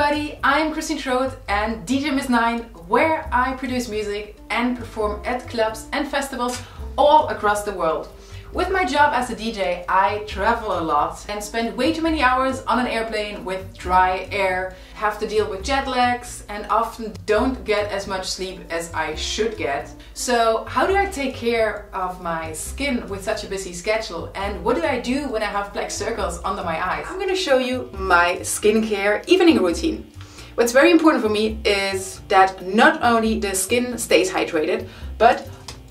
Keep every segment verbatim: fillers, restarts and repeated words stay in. everybody, I'm Kristin and D J Miss Nine, where I produce music and perform at clubs and festivals all across the world. With my job as a D J, I travel a lot and spend way too many hours on an airplane with dry air, have to deal with jet lags and often don't get as much sleep as I should get. So how do I take care of my skin with such a busy schedule and what do I do when I have black circles under my eyes? I'm going to show you my skincare evening routine. What's very important for me is that not only the skin stays hydrated, but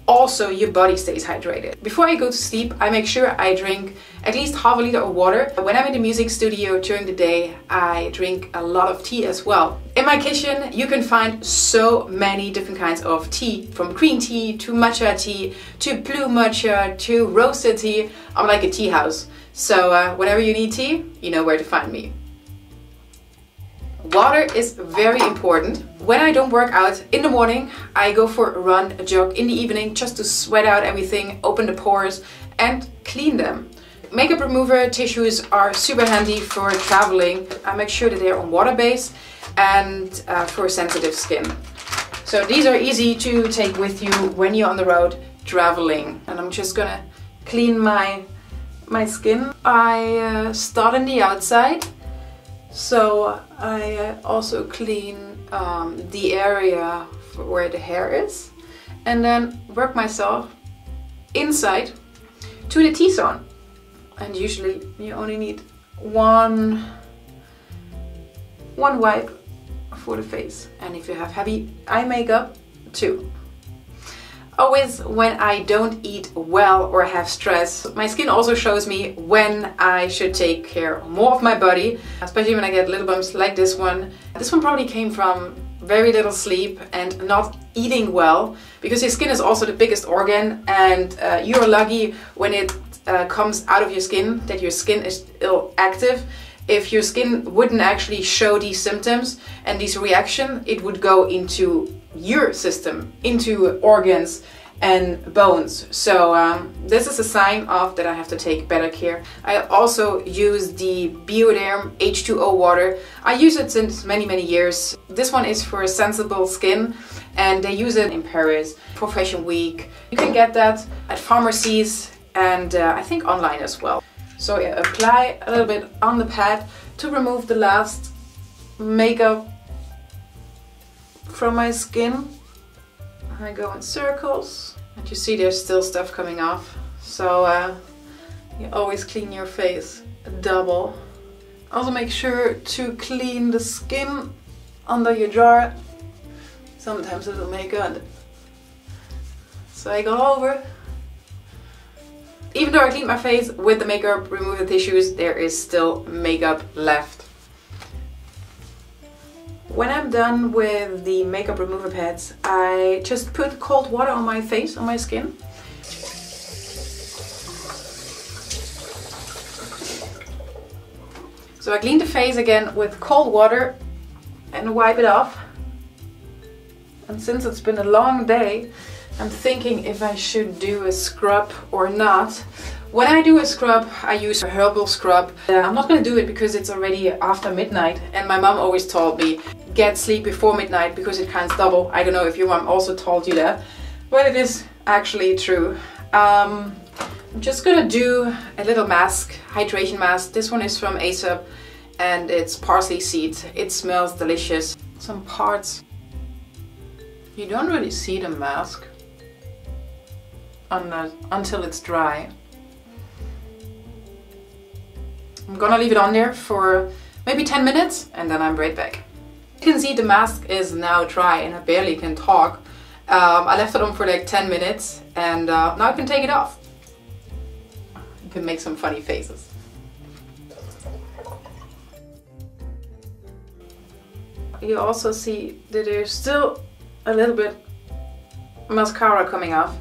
also your body stays hydrated. Before I go to sleep, I make sure I drink at least half a liter of water. When I'm in the music studio during the day, I drink a lot of tea as well. In my kitchen, you can find so many different kinds of tea, from green tea to matcha tea to blue matcha to roasted tea. I'm like a tea house. So uh, whenever you need tea, you know where to find me. Water is very important. When I don't work out in the morning, I go for a run, a jog in the evening just to sweat out everything, open the pores and clean them. Makeup remover tissues are super handy for traveling. I make sure that they're on water base and uh, for sensitive skin. So these are easy to take with you when you're on the road traveling. And I'm just gonna clean my, my skin. I uh, start on the outside. So I also clean um, the area where the hair is and then work myself inside to the T-zone. And usually you only need one, one wipe for the face. And if you have heavy eye makeup, two. Always when I don't eat well or have stress, my skin also shows me when I should take care more of my body, especially when I get little bumps like this one. This one probably came from very little sleep and not eating well, because your skin is also the biggest organ and uh, you're lucky when it uh, comes out of your skin that your skin is still active. If your skin wouldn't actually show these symptoms and these reactions, it would go into your system, into organs and bones. So um, this is a sign of that I have to take better care. I also use the Biotherm H two O water. I use it since many, many years. This one is for sensible skin and they use it in Paris for Fashion Week. You can get that at pharmacies and uh, I think online as well. So yeah, apply a little bit on the pad to remove the last makeup from my skin. I go in circles and you see there's still stuff coming off, so uh, you always clean your face double. Also make sure to clean the skin under your jar. Sometimes it'll make it. So I go over. Even though I cleaned my face with the makeup remover tissues, there is still makeup left. When I'm done with the makeup remover pads, I just put cold water on my face, on my skin. So I clean the face again with cold water and wipe it off. And since it's been a long day, I'm thinking if I should do a scrub or not. When I do a scrub, I use a herbal scrub. Uh, I'm not gonna do it because it's already after midnight and my mom always told me get sleep before midnight because it counts double. I don't know if your mom also told you that, but it is actually true. Um, I'm just gonna do a little mask, hydration mask. This one is from Aesop and it's parsley seed. It smells delicious. Some parts, you don't really see the mask until it's dry. I'm gonna leave it on there for maybe ten minutes and then I'm right back. You can see the mask is now dry and I barely can talk. Um, I left it on for like ten minutes and uh, now I can take it off. You can make some funny faces. You also see that there's still a little bit mascara coming off,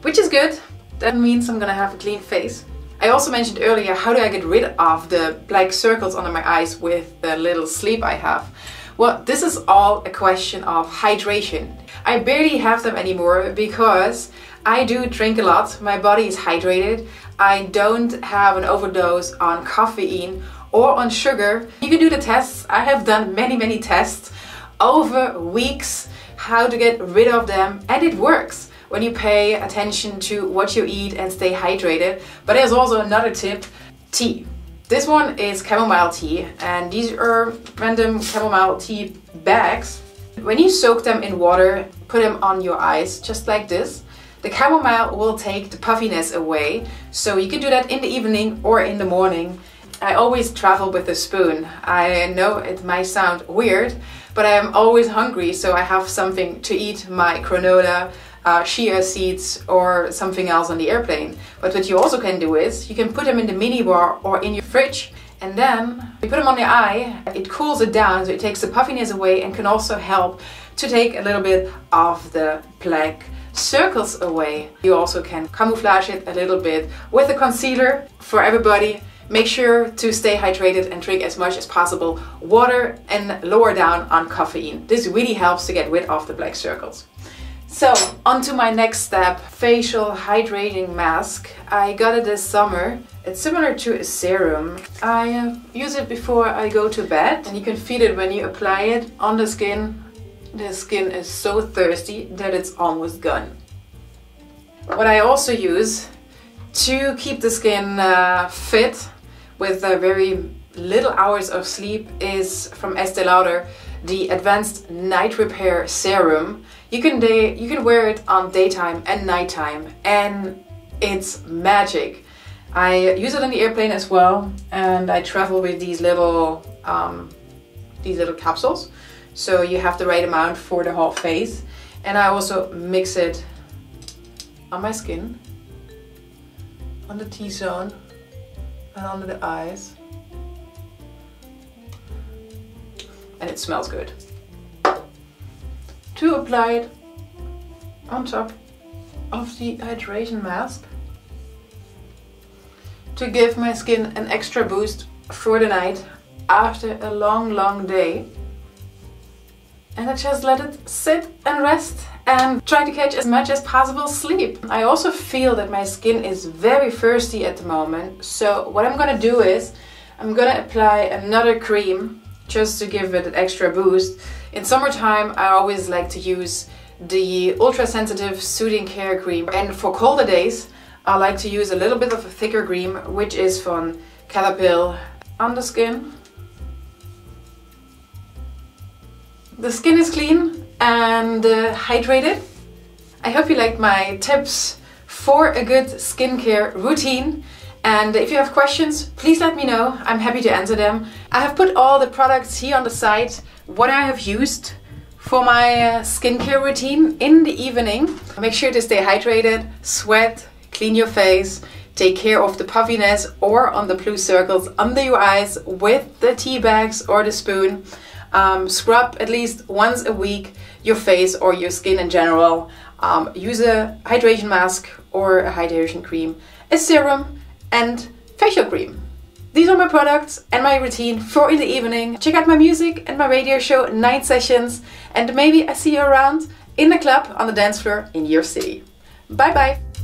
which is good. That means I'm gonna have a clean face. I also mentioned earlier, how do I get rid of the black circles under my eyes with the little sleep I have? Well, this is all a question of hydration. I barely have them anymore because I do drink a lot, my body is hydrated, I don't have an overdose on caffeine or on sugar. You can do the tests, I have done many many tests over weeks how to get rid of them, and it works when you pay attention to what you eat and stay hydrated. But there's also another tip, tea. This one is chamomile tea, and these are random chamomile tea bags. When you soak them in water, put them on your eyes, just like this. The chamomile will take the puffiness away, so you can do that in the evening or in the morning. I always travel with a spoon. I know it might sound weird, but I am always hungry, so I have something to eat, my granola, uh, chia seeds or something else on the airplane. But what you also can do is, you can put them in the minibar or in your fridge, and then you put them on the eye, it cools it down, so it takes the puffiness away and can also help to take a little bit of the black circles away. You also can camouflage it a little bit with a concealer. For everybody, make sure to stay hydrated and drink as much as possible water and lower down on caffeine. This really helps to get rid of the black circles. So, on to my next step, facial hydrating mask. I got it this summer. It's similar to a serum. I use it before I go to bed, and you can feel it when you apply it on the skin. The skin is so thirsty that it's almost gone. What I also use to keep the skin uh, fit with uh, very little hours of sleep is from Estee Lauder, the Advanced Night Repair Serum. You can, day, you can wear it on daytime and nighttime, and it's magic. I use it on the airplane as well, and I travel with these little, um, these little capsules, so you have the right amount for the whole face. And I also mix it on my skin, on the T-zone, and under the eyes. And it smells good. To apply it on top of the hydration mask to give my skin an extra boost for the night after a long, long day. And I just let it sit and rest and try to catch as much as possible sleep. I also feel that my skin is very thirsty at the moment, so what I'm gonna do is I'm gonna apply another cream just to give it an extra boost. In summertime, I always like to use the ultra-sensitive soothing care cream, and for colder days I like to use a little bit of a thicker cream, which is from Caterpill Underskin. The skin is clean and uh, hydrated. I hope you liked my tips for a good skincare routine. And if you have questions, please let me know. I'm happy to answer them. I have put all the products here on the site, what I have used for my uh, skincare routine in the evening. Make sure to stay hydrated, sweat, clean your face, take care of the puffiness or on the blue circles under your eyes with the tea bags or the spoon. Um, scrub at least once a week your face or your skin in general. Um, use a hydration mask or a hydration cream, a serum, and facial cream. These are my products and my routine for in the evening. Check out my music and my radio show Night Sessions, and maybe I see you around in the club, on the dance floor in your city. Bye bye!